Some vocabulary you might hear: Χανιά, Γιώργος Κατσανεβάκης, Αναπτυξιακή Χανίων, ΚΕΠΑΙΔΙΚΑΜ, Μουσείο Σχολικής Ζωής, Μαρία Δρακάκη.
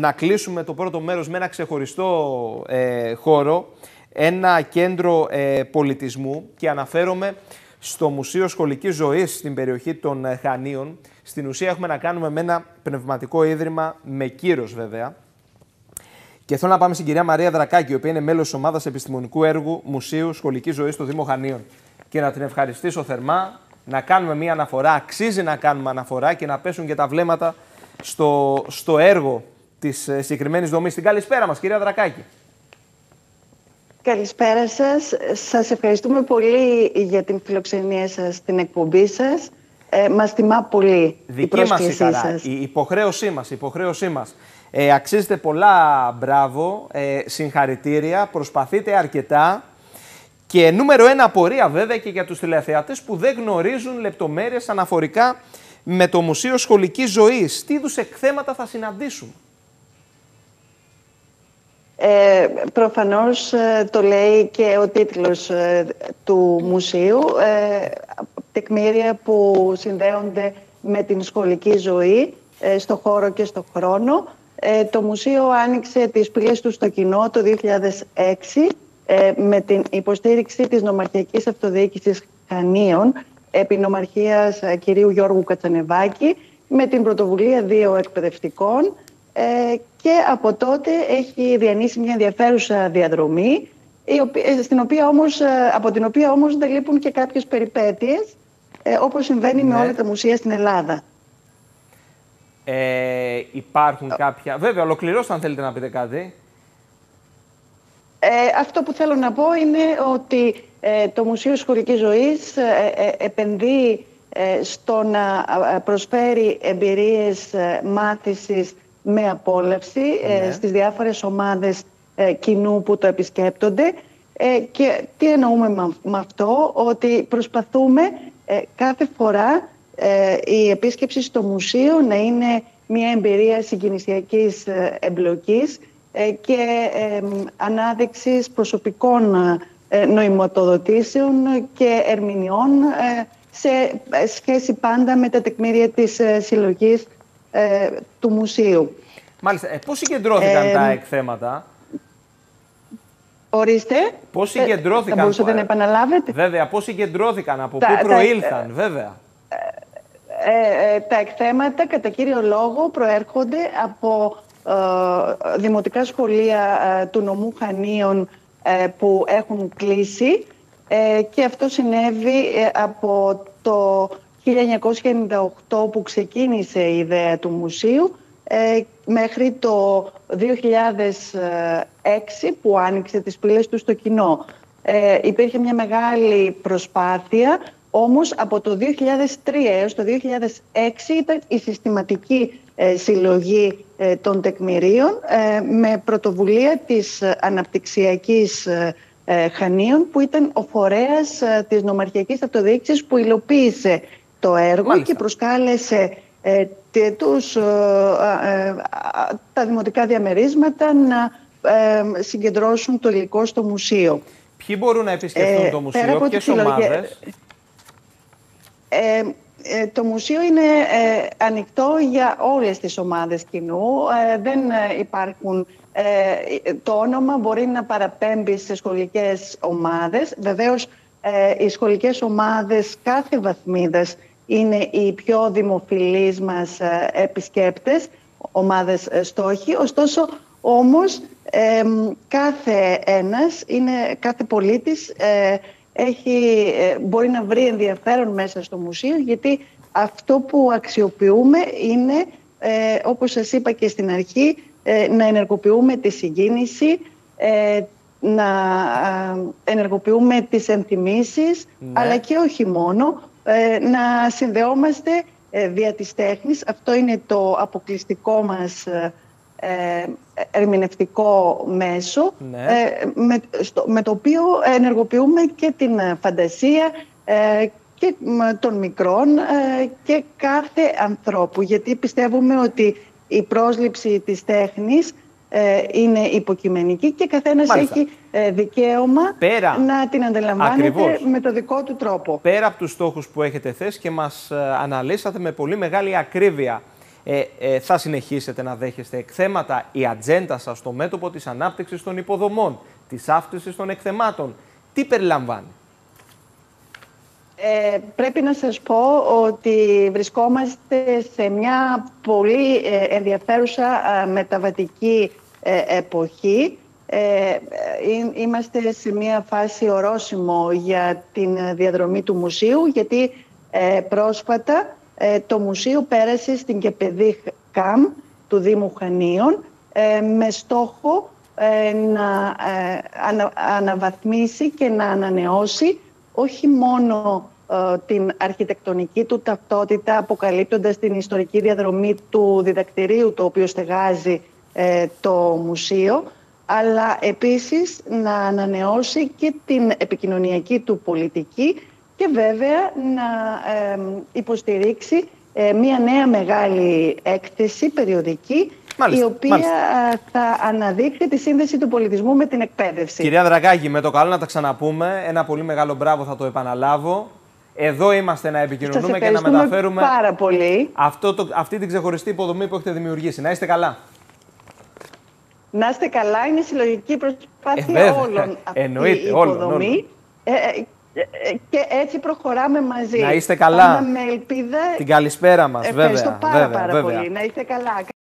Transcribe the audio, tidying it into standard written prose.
να κλείσουμε το πρώτο μέρος με ένα ξεχωριστό χώρο, ένα κέντρο πολιτισμού, και αναφέρομαι στο Μουσείο Σχολικής Ζωής στην περιοχή των Χανίων. Στην ουσία έχουμε να κάνουμε με ένα πνευματικό ίδρυμα, με κύρος βέβαια. Και θέλω να πάμε στην κυρία Μαρία Δρακάκη, η οποία είναι μέλος της ομάδας επιστημονικού έργου Μουσείου Σχολικής Ζωής στο Δήμο Χανίων. Και να την ευχαριστήσω θερμά, να κάνουμε μία αναφορά, αξίζει να κάνουμε αναφορά και να πέσουν και τα βλέμματα στο έργο της συγκεκριμένης δομής. Την καλησπέρα μας, κυρία Δρακάκη. Καλησπέρα σας. Σας ευχαριστούμε πολύ για την φιλοξενία σας, την εκπομπή σας. Μας τιμά πολύ η πρόσκλησή σας. Η υποχρέωσή μας, η υποχρέωσή μας. Αξίζετε πολλά μπράβο, συγχαρητήρια, προσπαθείτε αρκετά. Και νούμερο ένα απορία βέβαια και για τους τηλεθεατές που δεν γνωρίζουν λεπτομέρειες αναφορικά με το Μουσείο Σχολικής Ζωής. Τι είδους εκθέματα θα συναντήσουμε? Προφανώς το λέει και ο τίτλος του μουσείου, τεκμήρια που συνδέονται με την σχολική ζωή στο χώρο και στο χρόνο. Το μουσείο άνοιξε τις πύλες του στο κοινό το 2006 με την υποστήριξη της Νομαρχιακής Αυτοδιοίκησης Χανίων επί νομαρχίας κυρίου Γιώργου Κατσανεβάκη, με την πρωτοβουλία 2 εκπαιδευτικών, και από τότε έχει διανύσει μια ενδιαφέρουσα διαδρομή, από την οποία όμως δεν λείπουν και κάποιες περιπέτειες, όπως συμβαίνει με όλα τα μουσεία στην Ελλάδα. Υπάρχουν κάποια... Βέβαια, ολοκληρώστε αν θέλετε να πείτε κάτι. Αυτό που θέλω να πω είναι ότι το Μουσείο Σχολικής Ζωής επενδύει στο να προσφέρει εμπειρίες μάθησης με απόλαυση στις διάφορες ομάδες κοινού που το επισκέπτονται. Και τι εννοούμε με αυτό? Ότι προσπαθούμε κάθε φορά η επίσκεψη στο μουσείο να είναι μια εμπειρία συγκινησιακής εμπλοκής και ανάδειξης προσωπικών νοηματοδοτήσεων και ερμηνεών σε σχέση πάντα με τα τεκμήρια της συλλογής του μουσείου. Μάλιστα. Πώς συγκεντρώθηκαν τα εκθέματα? Ορίστε. Πώς συγκεντρώθηκαν? Θα μπορούσατε να επαναλάβετε? Βέβαια. Πώς συγκεντρώθηκαν, από πού προήλθαν βέβαια? Τα εκθέματα κατά κύριο λόγο προέρχονται από δημοτικά σχολεία του νομού Χανίων που έχουν κλείσει, και αυτό συνέβη από το 1998 που ξεκίνησε η ιδέα του μουσείου μέχρι το 2006 που άνοιξε τις πύλες του στο κοινό. Υπήρχε μια μεγάλη προσπάθεια, όμως από το 2003 έως το 2006 ήταν η συστηματική συλλογή των τεκμηρίων με πρωτοβουλία της Αναπτυξιακής Χανίων, που ήταν ο φορέας της Νομαρχιακής Αυτοδιοίκησης που υλοποίησε το έργο. Μάλιστα. Και προσκάλεσε τα δημοτικά διαμερίσματα να συγκεντρώσουν το υλικό στο μουσείο. Ποιοι μπορούν να επισκεφθούν το μουσείο, ποιες ομάδες? Το μουσείο είναι ανοιχτό για όλες τις ομάδες κοινού. Δεν υπάρχουν... το όνομα μπορεί να παραπέμπει σε σχολικές ομάδες. Βεβαίως, οι σχολικές ομάδες κάθε βαθμίδας είναι οι πιο δημοφιλείς μας επισκέπτες, ομάδες στόχοι. Ωστόσο, όμως, κάθε ένας, κάθε πολίτης... μπορεί να βρει ενδιαφέρον μέσα στο μουσείο, γιατί αυτό που αξιοποιούμε είναι, όπως σας είπα και στην αρχή, να ενεργοποιούμε τη συγκίνηση, να ενεργοποιούμε τις ενθυμίσεις, αλλά και όχι μόνο, να συνδεόμαστε δια της τέχνης. Αυτό είναι το αποκλειστικό μας ερμηνευτικό μέσο, με το οποίο ενεργοποιούμε και την φαντασία και των μικρών και κάθε ανθρώπου, γιατί πιστεύουμε ότι η πρόσληψη της τέχνης είναι υποκειμενική και καθένας έχει δικαίωμα να την αντιλαμβάνεται με το δικό του τρόπο. Πέρα από τους στόχους που έχετε θέσει και μας αναλύσατε με πολύ μεγάλη ακρίβεια, θα συνεχίσετε να δέχεστε εκθέματα. Η ατζέντα σας στο μέτωπο της ανάπτυξης των υποδομών, της αύξησης των εκθεμάτων, τι περιλαμβάνει? Πρέπει να σας πω ότι βρισκόμαστε σε μια πολύ ενδιαφέρουσα μεταβατική εποχή. Είμαστε σε μια φάση ορόσημο για την διαδρομή του μουσείου, γιατί πρόσφατα το μουσείο πέρασε στην ΚΕΠΑΙΔΙΚΑΜ του Δήμου Χανίων με στόχο να αναβαθμίσει και να ανανεώσει όχι μόνο την αρχιτεκτονική του ταυτότητα, αποκαλύπτοντας την ιστορική διαδρομή του διδακτηρίου, το οποίο στεγάζει το μουσείο, αλλά επίσης να ανανεώσει και την επικοινωνιακή του πολιτική και βέβαια να υποστηρίξει μια νέα μεγάλη έκθεση περιοδική, μάλιστα, η οποία θα αναδείξει τη σύνδεση του πολιτισμού με την εκπαίδευση. Κυρία Δρακάκη, με το καλό να τα ξαναπούμε. Ένα πολύ μεγάλο μπράβο, θα το επαναλάβω. Εδώ είμαστε να επικοινωνούμε και να μεταφέρουμε πάρα πολύ αυτή την ξεχωριστή υποδομή που έχετε δημιουργήσει. Να είστε καλά. Να είστε καλά. Είναι συλλογική προσπάθεια όλων αυτή η υποδομή. Και έτσι προχωράμε μαζί. Να είστε καλά. Πάμε με ελπίδα. Την καλησπέρα μας. Ευχαριστώ πάρα πολύ. Να είστε καλά.